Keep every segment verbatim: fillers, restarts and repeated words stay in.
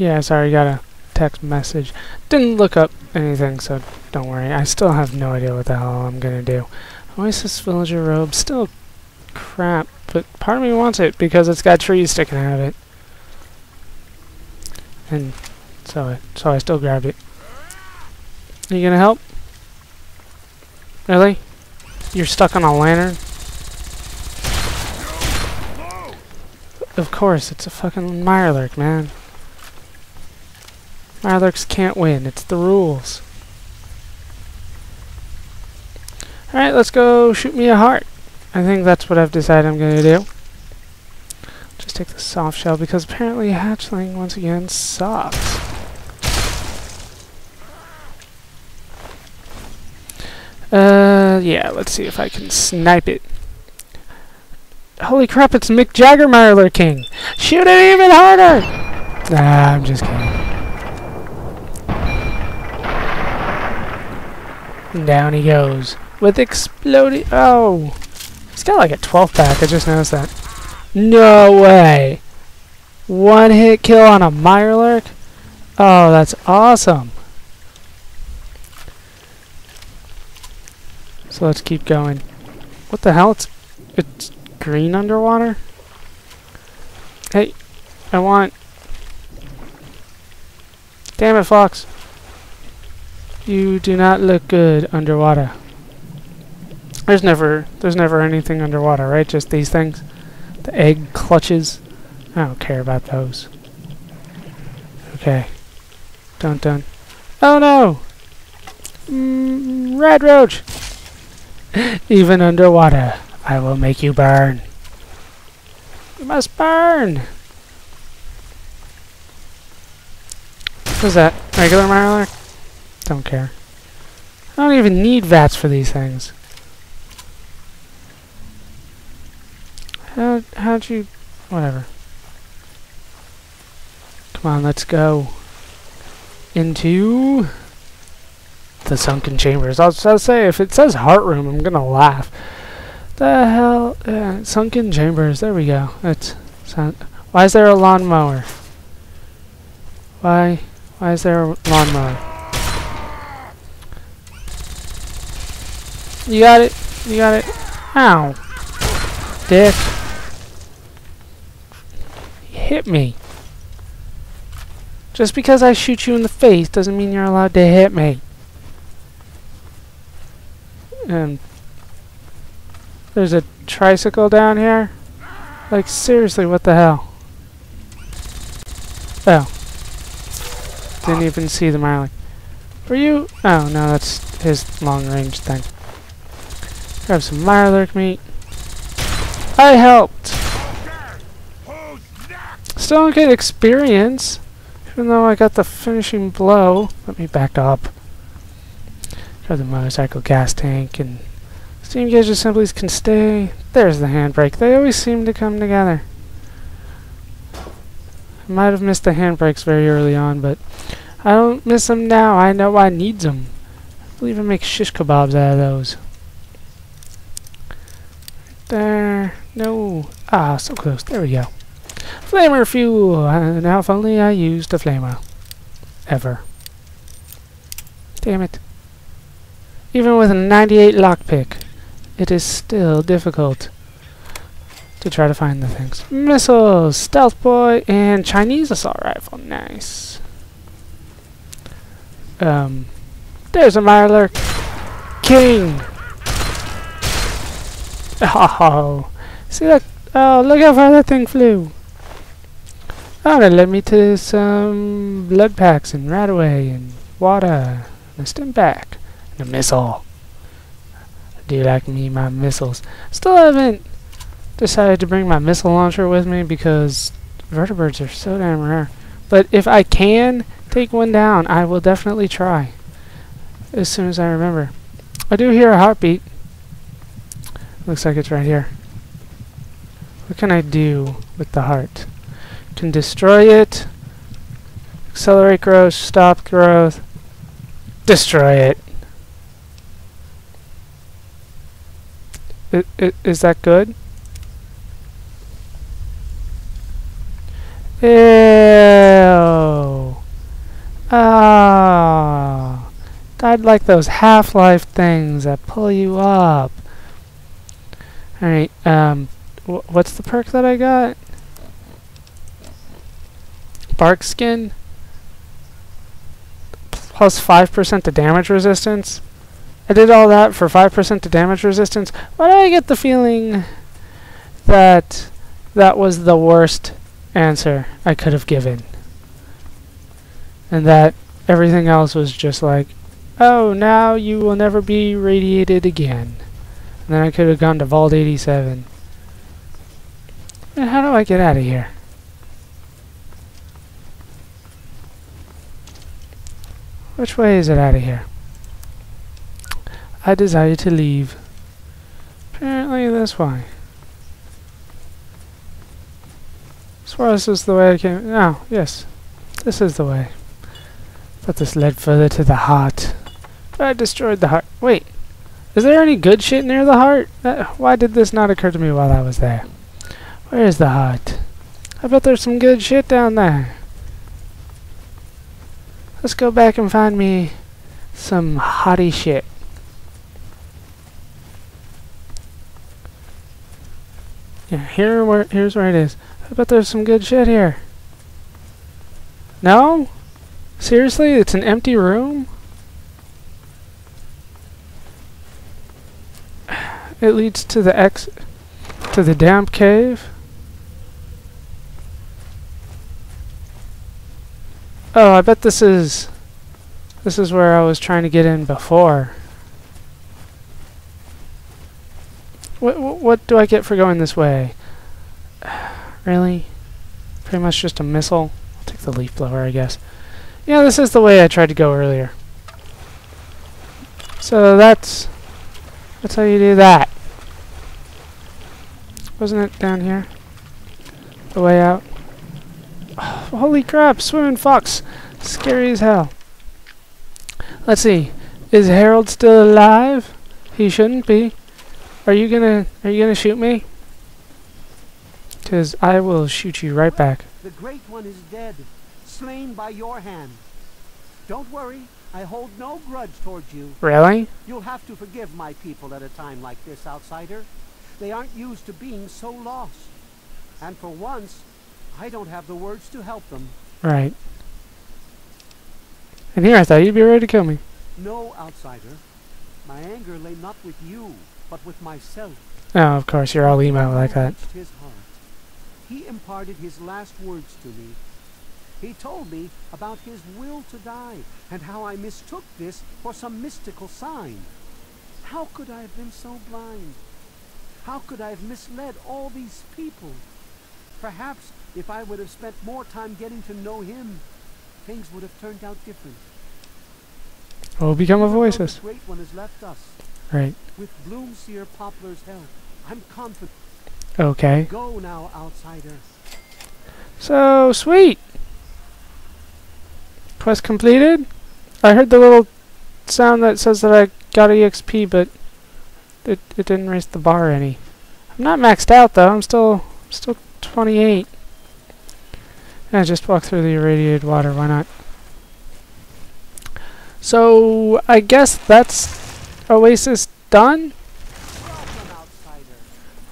Yeah, sorry, I got a text message. Didn't look up anything, so don't worry. I still have no idea what the hell I'm gonna do. Oasis villager robe, still crap, but part of me wants it because it's got trees sticking out of it. And so, it, so I still grabbed it. Are you gonna help? Really? You're stuck on a lantern? Of course, it's a fucking Mirelurk, man. Mirelurks can't win, it's the rules. Alright, let's go shoot me a heart. I think that's what I've decided I'm gonna do. Just take the soft shell because apparently hatchling once again sucks. Uh, yeah, let's see if I can snipe it. Holy crap, it's Mick Jagger Mirelurk King! Shoot it even harder! Nah, I'm just kidding. Down he goes. With exploding. Oh! He's got like a twelve pack, I just noticed that. No way! One hit kill on a Mirelurk? Oh, that's awesome! So let's keep going. What the hell? It's. It's green underwater? Hey, I want... Damn it, Fox. You do not look good underwater. There's never there's never anything underwater, right? Just these things. The egg clutches. I don't care about those. Okay. Dun dun. Oh no! Mm, red roach! Even underwater. I will make you burn. You must burn! What was that? Regular Mirelurk? Don't care. I don't even need VATS for these things. How, how'd you... whatever. Come on, let's go. Into... the sunken chambers. I'll, I'll say, if it says heart room, I'm gonna laugh. The hell? Yeah, sunken chambers. There we go. That's sound. Why is there a lawnmower? Why? Why is there a lawnmower? You got it. You got it. Ow! Dick. You hit me. Just because I shoot you in the face doesn't mean you're allowed to hit me. And. There's a tricycle down here? Like, seriously, what the hell? Oh. Didn't even see the Mirelurk. Were you? Oh, no, that's his long-range thing. Grab some Mirelurk meat. I helped! Still don't get experience, even though I got the finishing blow. Let me back up. Grab the motorcycle gas tank and... steam gauge assemblies can stay. There's the handbrake. They always seem to come together. I might have missed the handbrakes very early on, but I don't miss them now. I know I need them. I believe I make shish kebabs out of those. Right there. No. Ah, so close. There we go. Flamer fuel. And now if only I used a flamer. Ever. Damn it. Even with a ninety-eight lockpick. It is still difficult to try to find the things. Missiles, stealth boy, and Chinese assault rifle. Nice. Um, there's a Mirelurk King. Oh, see that? Oh, look how far that thing flew. Oh, that led me to some blood packs and Radaway and water and a stim pack and a missile. Do you like me, my missiles? Still haven't decided to bring my missile launcher with me because vertebrates are so damn rare. But if I can take one down, I will definitely try as soon as I remember. I do hear a heartbeat. Looks like it's right here. What can I do with the heart? Can destroy it, accelerate growth, stop growth, destroy it. I, I, is that good? Ew. I'd like those Half-Life things that pull you up. Alright, um, wh what's the perk that I got? Bark Skin? Plus five percent to damage resistance? I did all that for five percent to damage resistance, but I get the feeling that that was the worst answer I could have given. And that everything else was just like, oh, now you will never be radiated again. And then I could have gone to Vault eighty-seven. And how do I get out of here? Which way is it out of here? I desire to leave. Apparently this way. As far as this is the way I came. Oh, yes. This is the way. But this led further to the heart. But I destroyed the heart. Wait. Is there any good shit near the heart? Uh, why did this not occur to me while I was there? Where is the heart? I bet there's some good shit down there. Let's go back and find me some hottie shit. Yeah, here where here's where it is. I bet there's some good shit here. No? Seriously? It's an empty room? It leads to the ex to the damp cave. Oh, I bet this is this is where I was trying to get in before. What, what, what do I get for going this way? Really? Pretty much just a missile? I'll take the leaf blower, I guess. Yeah, this is the way I tried to go earlier. So that's... that's how you do that. Wasn't it down here? The way out? Oh, holy crap! Swimming fox! Scary as hell. Let's see. Is Harold still alive? He shouldn't be. Are you gonna are you gonna shoot me? 'Cause I will shoot you right back. The great one is dead, slain by your hand. Don't worry, I hold no grudge towards you. Really? You'll have to forgive my people at a time like this, outsider. They aren't used to being so lost. And for once, I don't have the words to help them. Right. And here I thought you'd be ready to kill me. No, outsider. My anger lay not with you, but with myself. Oh, of course, you're all emo like that. His heart. He imparted his last words to me. He told me about his will to die, and how I mistook this for some mystical sign. How could I have been so blind? How could I have misled all these people? Perhaps if I would have spent more time getting to know him, things would have turned out different. I will become a Oasis. The great one has left us. Right. With Bloomseer Poplar's help, I'm confident. Okay. Go now, outsider. So sweet. Quest completed. I heard the little sound that says that I got E X P, but it it didn't raise the bar any. I'm not maxed out though. I'm still still twenty-eight. Yeah, just walk through the irradiated water. Why not? So I guess that's Oasis done?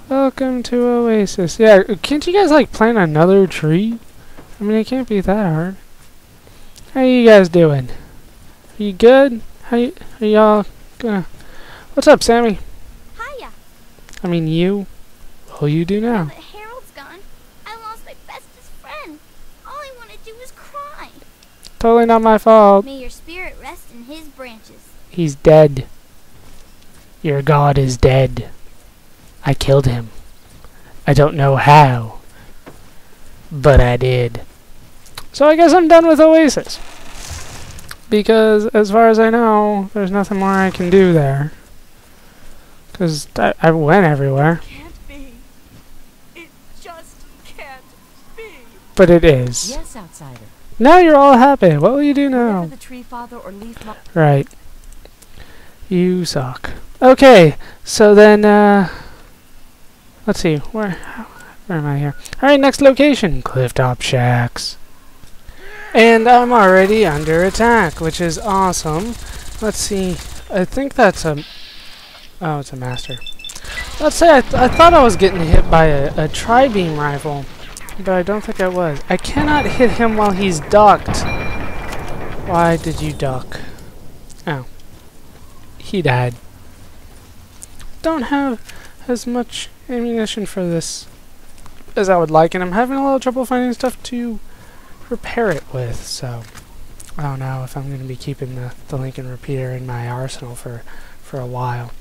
Welcome to Oasis. Yeah, can't you guys like plant another tree? I mean, it can't be that hard. How you guys doing? Are you good? How you, are y'all gonna... What's up, Sammy? Hiya. I mean, you. What will you do now? Now that Harold's gone, I lost my bestest friend. All I want to do is cry. Totally not my fault. May your spirit rest in his branches. He's dead. Your god is dead. I killed him. I don't know how, but I did. So I guess I'm done with Oasis. Because, as far as I know, there's nothing more I can do there. Because I, I went everywhere. It can't be. It just can't be. But it is. Yes, outsider. Now you're all happy. What will you do now? The tree father or leaf right. You suck. Okay, so then, uh, let's see, where, where am I here? Alright, next location, Clifftop Shacks. And I'm already under attack, which is awesome, Let's see. I think that's a... Oh, it's a master. Let's say I, th I thought I was getting hit by a, a tri-beam rifle, but I don't think I was. I cannot hit him while he's ducked. Why did you duck? Oh. He died. Don't have as much ammunition for this as I would like, and I'm having a little trouble finding stuff to repair it with, so I don't know if I'm going to be keeping the, the Lincoln Repeater in my arsenal for, for a while.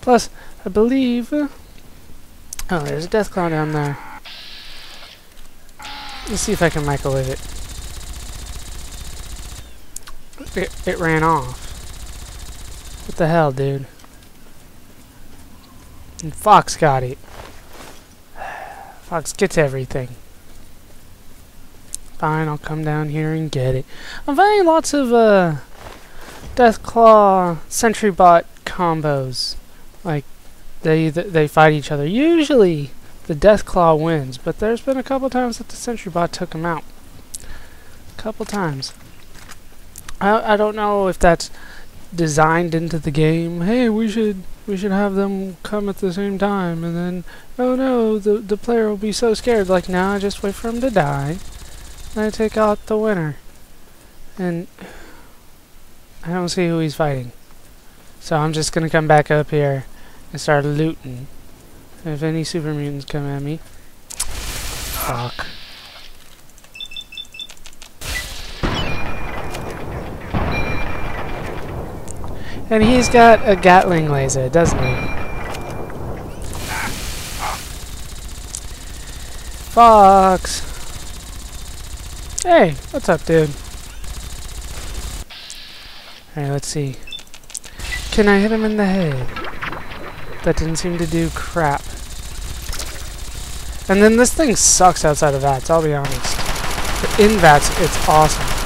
Plus, I believe... Uh, oh, there's a Deathclaw down there. Let's see if I can microwave it. It, it ran off. What the hell, dude? And Fox got it. Fox gets everything. Fine, I'll come down here and get it. I'm finding lots of uh, Deathclaw Sentrybot combos. Like, they th they fight each other. Usually, the Deathclaw wins, but there's been a couple times that the Sentrybot took him out. A couple times. I I don't know if that's designed into the game. Hey, we should we should have them come at the same time, and then oh no, the the player will be so scared. Like, nah, just wait for him to die. I take out the winner, and I don't see who he's fighting, so I'm just gonna come back up here and start looting. If any super mutants come at me, fuck. And he's got a Gatling laser, doesn't he? Fox. Hey, what's up, dude? Alright, let's see. Can I hit him in the head? That didn't seem to do crap. And then this thing sucks outside of VATS, I'll be honest. But in VATS, it's awesome.